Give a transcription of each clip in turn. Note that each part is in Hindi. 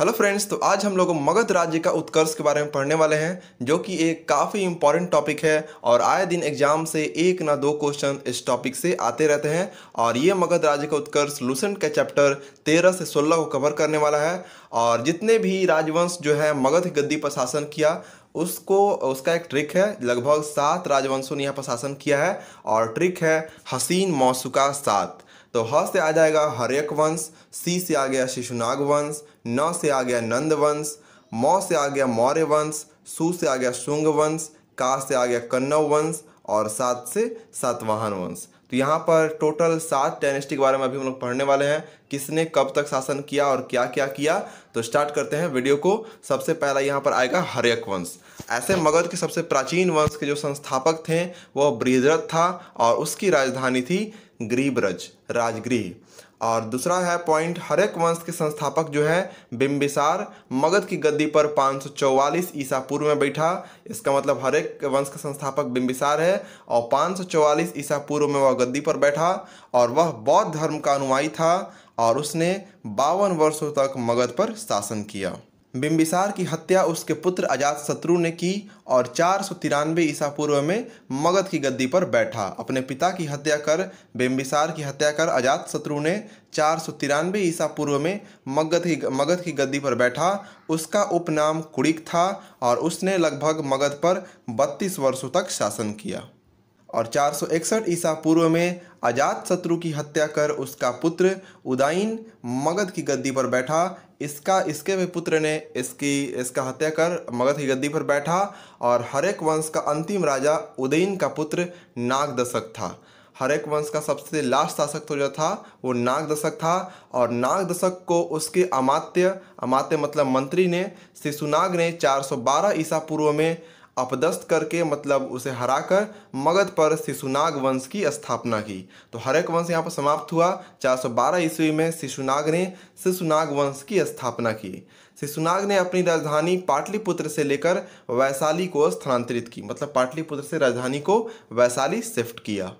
हेलो फ्रेंड्स, तो आज हम लोग मगध राज्य का उत्कर्ष के बारे में पढ़ने वाले हैं, जो कि एक काफ़ी इम्पॉर्टेंट टॉपिक है और आए दिन एग्जाम से एक ना दो क्वेश्चन इस टॉपिक से आते रहते हैं। और ये मगध राज्य का उत्कर्ष लूसेंट के चैप्टर 13 से 16 को कवर करने वाला है। और जितने भी राजवंश जो है मगध की गद्दी पर शासन किया उसका एक ट्रिक है। लगभग 7 राजवंशों ने यहाँ पर शासन किया है और ट्रिक है हसीन मौसुका 7। तो ह से आ जाएगा हर्यक वंश, सी से आ गया शिशुनाग वंश, न से आ गया नंद वंश, मौ से आ गया मौर्य वंश, सू से आ गया शुंग वंश, का से आ गया कण्व वंश और 7 से सातवाहन वंश। तो यहाँ पर टोटल 7 डायनेस्टी के बारे में अभी हम लोग पढ़ने वाले हैं, किसने कब तक शासन किया और क्या क्या किया। तो स्टार्ट करते हैं वीडियो को। सबसे पहला यहाँ पर आएगा हर्यक वंश। ऐसे मगध के सबसे प्राचीन वंश के जो संस्थापक थे वह बृहद्रथ था और उसकी राजधानी थी ग्रीब्रज, राजगृह। और दूसरा है पॉइंट, हर्यक वंश के संस्थापक जो है बिम्बिसार मगध की गद्दी पर 544 ईसा पूर्व में बैठा। इसका मतलब हर्यक वंश का संस्थापक बिम्बिसार है और 544 ईसा पूर्व में वह गद्दी पर बैठा और वह बौद्ध धर्म का अनुयायी था और उसने 52 वर्षों तक मगध पर शासन किया। बिम्बिसार की हत्या उसके पुत्र अजातशत्रु ने की और 493 ईसा पूर्व में मगध की गद्दी पर बैठा। अपने पिता की हत्या कर, बिम्बिसार की हत्या कर अजातशत्रु ने 493 ईसा पूर्व में मगध की गद्दी पर बैठा। उसका उपनाम कुड़िक था और उसने लगभग मगध पर 32 वर्षों तक शासन किया। और 461 ईसा पूर्व में अजातशत्रु की हत्या कर उसका पुत्र उदयीन मगध की गद्दी पर बैठा। इसके भी पुत्र ने इसका हत्या कर मगध की गद्दी पर बैठा। और हर्यक वंश का अंतिम राजा उदयीन का पुत्र नागदशक था। हर्यक वंश का सबसे लास्ट शासक तो जो था वो नागदशक था। और नागदशक को उसके अमात्य मतलब मंत्री ने, शिशुनाग ने 412 ईसा पूर्व में अपदस्थ करके, मतलब उसे हराकर मगध पर शिशुनाग वंश की स्थापना की। तो हर्यक वंश यहाँ पर समाप्त हुआ। 412 ईस्वी में शिशुनाग ने शिशुनाग वंश की स्थापना की। शिशुनाग ने अपनी राजधानी पाटलिपुत्र से लेकर वैशाली को स्थानांतरित की, मतलब पाटलिपुत्र से राजधानी को वैशाली शिफ्ट किया।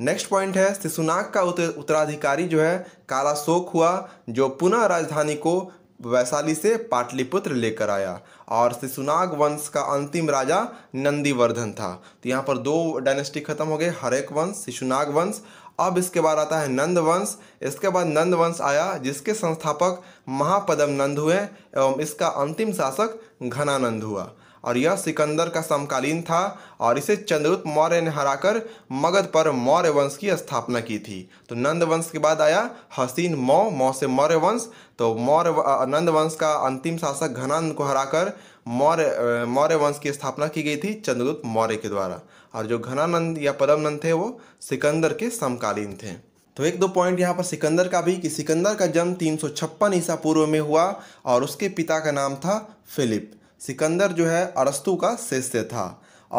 नेक्स्ट पॉइंट है, शिशुनाग का उत्तराधिकारी जो है कालाशोक हुआ, जो पुनः राजधानी को वैशाली से पाटलिपुत्र लेकर आया। और शिशुनाग वंश का अंतिम राजा नंदीवर्धन था। तो यहाँ पर 2 डायनेस्टी खत्म हो गए, हर्यक वंश, शिशुनाग वंश। अब इसके बाद आता है नंद वंश। इसके बाद नंद वंश आया, जिसके संस्थापक महापदम नंद हुए एवं इसका अंतिम शासक घनानंद हुआ। और यह सिकंदर का समकालीन था और इसे चंद्रगुप्त मौर्य ने हराकर मगध पर मौर्य वंश की स्थापना की थी। तो नंद वंश के बाद आया हसीन मौ, मौ से मौर्य वंश। तो नंद वंश का अंतिम शासक घनानंद को हराकर मौर्य वंश की स्थापना की गई थी चंद्रगुप्त मौर्य के द्वारा। और जो घनानंद या पदमनंद थे वो सिकंदर के समकालीन थे। तो 1-2 पॉइंट यहाँ पर सिकंदर का भी, कि सिकंदर का जन्म 356 ईसा पूर्व में हुआ और उसके पिता का नाम था फिलिप। सिकंदर जो है अरस्तु का शिष्य था।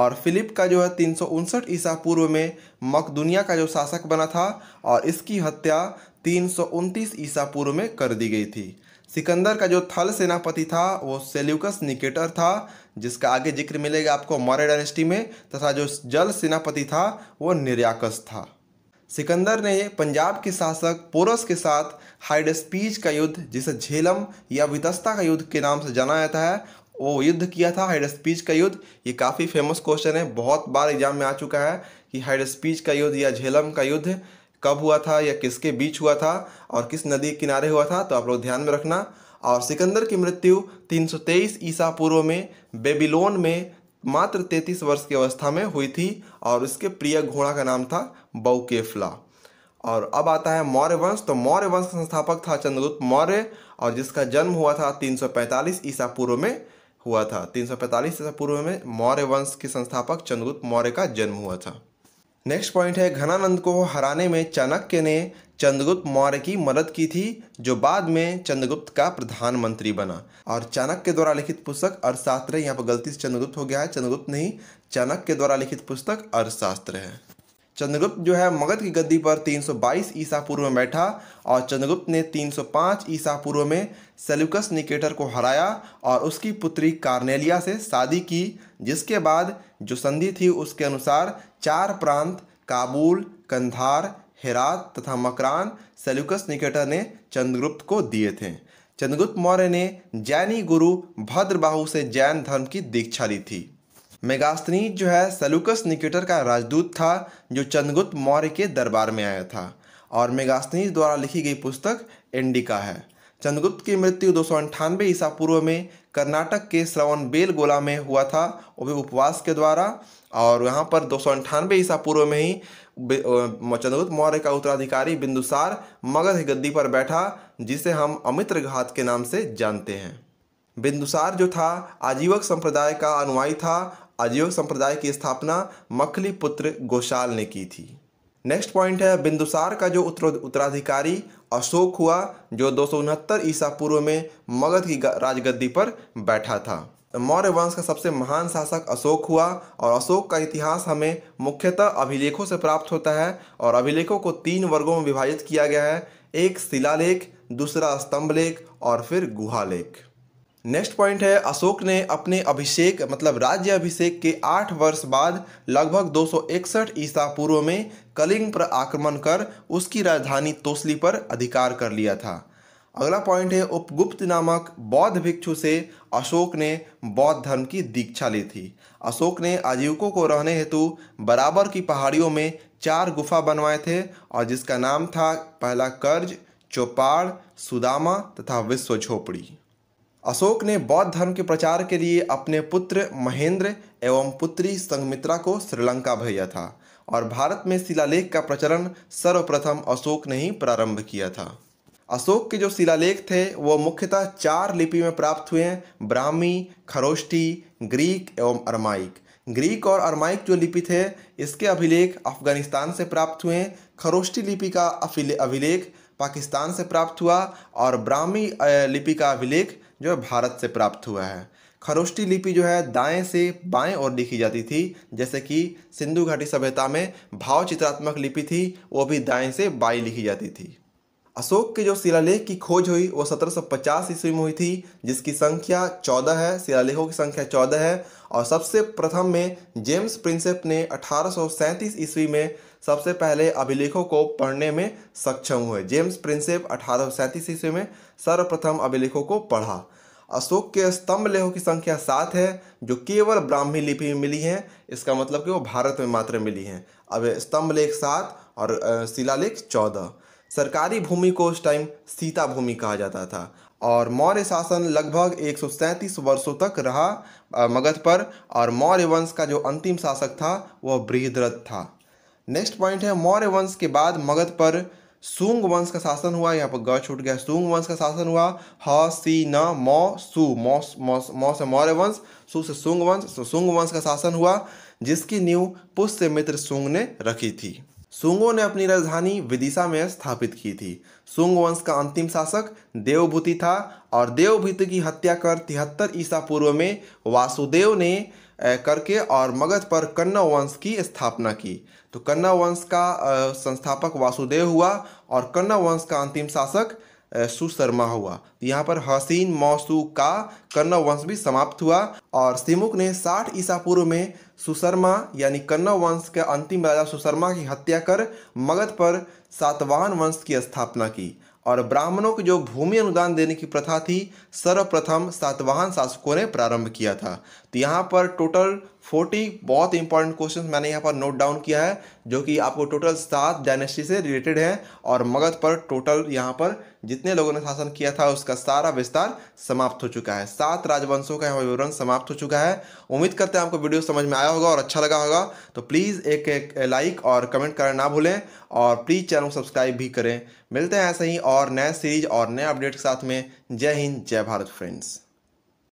और फिलिप का जो है 359 ईसा पूर्व में मकदुनिया का जो शासक बना था और इसकी हत्या 329 ईसा पूर्व में कर दी गई थी। सिकंदर का जो थल सेनापति था वो सेल्यूकस निकेटर था, जिसका आगे जिक्र मिलेगा आपको मौर्य डायनेस्टी में। तथा जो जल सेनापति था वो निर्याकस था। सिकंदर ने पंजाब के शासक पोरस के साथ हाइडेस्पीज का युद्ध, जिसे झेलम या वितस्ता का युद्ध के नाम से जाना जाता है, वो युद्ध किया था। हाइडेस्पीज का युद्ध, ये काफ़ी फेमस क्वेश्चन है, बहुत बार एग्जाम में आ चुका है कि हाइडेस्पीज का युद्ध या झेलम का युद्ध कब हुआ था या किसके बीच हुआ था और किस नदी के किनारे हुआ था। तो आप लोग ध्यान में रखना। और सिकंदर की मृत्यु 323 ईसा पूर्व में बेबीलोन में मात्र 33 वर्ष की अवस्था में हुई थी और उसके प्रिय घोड़ा का नाम था बौकेफला। और अब आता है मौर्य वंश। तो मौर्य वंश का संस्थापक था चंद्रगुप्त मौर्य और जिसका जन्म हुआ था 345 ईसा पूर्व में हुआ था। 345 ईसा पूर्व में मौर्य वंश के संस्थापक चंद्रगुप्त मौर्य का जन्म हुआ था। नेक्स्ट पॉइंट है, घनानंद को हराने में चाणक्य ने चंद्रगुप्त मौर्य की मदद की थी, जो बाद में चंद्रगुप्त का प्रधानमंत्री बना। और चाणक्य द्वारा लिखित पुस्तक अर्थशास्त्र है, यहाँ पर गलती से चंद्रगुप्त हो गया है, चंद्रगुप्त नहीं, चाणक्य द्वारा लिखित पुस्तक अर्थशास्त्र है। चंद्रगुप्त जो है मगध की गद्दी पर 322 ईसा पूर्व में बैठा और चंद्रगुप्त ने 305 ईसा पूर्व में सेल्यूकस निकेटर को हराया और उसकी पुत्री कार्नेलिया से शादी की, जिसके बाद जो संधि थी उसके अनुसार 4 प्रांत काबुल, कंधार, हेरात तथा मकरान सेल्यूकस निकेटर ने चंद्रगुप्त को दिए थे। चंद्रगुप्त मौर्य ने जैनी गुरु भद्रबाहु से जैन धर्म की दीक्षा ली थी। मेगास्थनीज जो है सेल्यूकस निकेटर का राजदूत था जो चंद्रगुप्त मौर्य के दरबार में आया था और मेगास्थनीज द्वारा लिखी गई पुस्तक इंडिका है। चंद्रगुप्त की मृत्यु 298 ईसा पूर्व में कर्नाटक के श्रवणबेलगोला में हुआ था उपवास के द्वारा और यहाँ पर 298 ईसा पूर्व में ही चंद्रगुप्त मौर्य का उत्तराधिकारी बिंदुसार मगध की गद्दी पर बैठा जिसे हम अमित्रघात के नाम से जानते हैं। बिंदुसार जो था आजीवक संप्रदाय का अनुयायी था। आजीवक संप्रदाय की स्थापना मखली पुत्र गोशाल ने की थी। नेक्स्ट पॉइंट है बिंदुसार का जो उत्तराधिकारी अशोक हुआ जो 269 ईसा पूर्व में मगध की राजगद्दी पर बैठा था। मौर्य वंश का सबसे महान शासक अशोक हुआ और अशोक का इतिहास हमें मुख्यतः अभिलेखों से प्राप्त होता है और अभिलेखों को 3 वर्गों में विभाजित किया गया है, एक शिलालेख, दूसरा स्तंभ लेख और फिर गुहालेख। नेक्स्ट पॉइंट है अशोक ने अपने अभिषेक मतलब राज्य अभिषेक के 8 वर्ष बाद लगभग 261 ईसा पूर्व में कलिंग पर आक्रमण कर उसकी राजधानी तोसली पर अधिकार कर लिया था। अगला पॉइंट है उपगुप्त नामक बौद्ध भिक्षु से अशोक ने बौद्ध धर्म की दीक्षा ली थी। अशोक ने आजीवकों को रहने हेतु बराबर की पहाड़ियों में 4 गुफा बनवाए थे और जिसका नाम था पहला कर्ज, चौपाड़, सुदामा तथा विश्व झोपड़ी। अशोक ने बौद्ध धर्म के प्रचार के लिए अपने पुत्र महेंद्र एवं पुत्री संघमित्रा को श्रीलंका भेजा था और भारत में शिलालेख का प्रचलन सर्वप्रथम अशोक ने ही प्रारंभ किया था। अशोक के जो शिलालेख थे वो मुख्यतः 4 लिपि में प्राप्त हुए हैं, ब्राह्मी, खरोष्टी, ग्रीक एवं अरामाइक। ग्रीक और अरामाइक जो लिपि थे इसके अभिलेख अफगानिस्तान से प्राप्त हुए हैं। खरोष्टी लिपि का अभिलेख पाकिस्तान से प्राप्त हुआ और ब्राह्मी लिपि का अभिलेख जो भारत से प्राप्त हुआ है। खरोष्टी लिपि जो है दाएं से बाएं ओर लिखी जाती थी, जैसे कि सिंधु घाटी सभ्यता में भाव चित्रात्मक लिपि थी वो भी दाएं से बाएं लिखी जाती थी। अशोक के जो शिलालेख की खोज हुई वो 1750 ईस्वी में हुई थी जिसकी संख्या 14 है, शिलालेखों की संख्या 14 है और सबसे प्रथम में जेम्स प्रिंसेप ने 1837 ईस्वी में सबसे पहले अभिलेखों को पढ़ने में सक्षम हुए। जेम्स प्रिंसेप 1837 ईस्वी में सर्वप्रथम अभिलेखों को पढ़ा। अशोक के स्तंभ लेखों की संख्या 7 है जो केवल ब्राह्मी लिपि में मिली हैं, इसका मतलब कि वो भारत में मात्र मिली हैं। अब स्तंभ लेख 7 और शिलालेख 14। सरकारी भूमि को उस टाइम सीता भूमि कहा जाता था और मौर्य शासन लगभग 137 वर्षों तक रहा मगध पर और मौर्य वंश का जो अंतिम शासक था वह बृहद्रथ था। नेक्स्ट पॉइंट है मौर्य वंश के बाद मगध पर शुंग वंश का शासन हुआ। यहाँ पर ग छूट गया। शुंग वंश का शासन हुआ। ह सी न मौ सु मौ मौ से मौर्य वंश, सु से शुंग वंश। शुंग वंश का शासन हुआ जिसकी नींव पुष्यमित्र शुंग ने रखी थी। शुंगों ने अपनी राजधानी विदिशा में स्थापित की थी। शुंग वंश का अंतिम शासक देवभूति था और देवभूति की हत्या कर 73 ईसा पूर्व में वासुदेव ने करके और मगध पर कण्व वंश की स्थापना की। तो कण्व वंश का संस्थापक वासुदेव हुआ और कण्व वंश का अंतिम शासक सुशर्मा हुआ। यहाँ पर हसीन मौसू का कण्व वंश भी समाप्त हुआ और सिमुक ने 60 ईसा पूर्व में सुशर्मा यानी कण्व वंश के अंतिम राजा सुशर्मा की हत्या कर मगध पर सातवाहन वंश की स्थापना की और ब्राह्मणों को जो भूमि अनुदान देने की प्रथा थी सर्वप्रथम सातवाहन शासकों ने प्रारंभ किया था। तो यहाँ पर टोटल 40 बहुत इंपॉर्टेंट क्वेश्चन मैंने यहाँ पर नोट डाउन किया है जो कि आपको टोटल 7 डायनेस्टी से रिलेटेड है और मगध पर टोटल यहाँ पर जितने लोगों ने शासन किया था उसका सारा विस्तार समाप्त हो चुका है। 7 राजवंशों का यहाँ विवरण समाप्त हो चुका है। उम्मीद करते हैं आपको वीडियो समझ में आया होगा और अच्छा लगा होगा। तो प्लीज़ एक लाइक और कमेंट करना ना भूलें और प्लीज़ चैनल सब्सक्राइब भी करें। मिलते हैं ऐसे ही और नए सीरीज और नए अपडेट के साथ में। जय हिंद, जय भारत फ्रेंड्स।